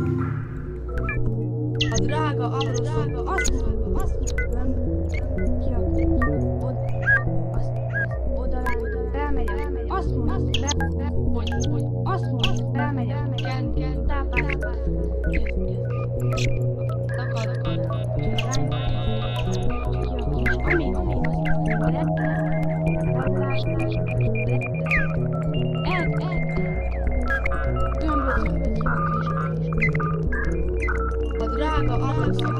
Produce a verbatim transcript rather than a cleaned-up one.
A drága, a drága, azt mondom, azt mondom, ki a oda, elmegyek, azt mondom, hogy, hogy, azt mondom, elmegyek, ken, ken, táplálék, takar, takar, ami, ami, a drága, a drága,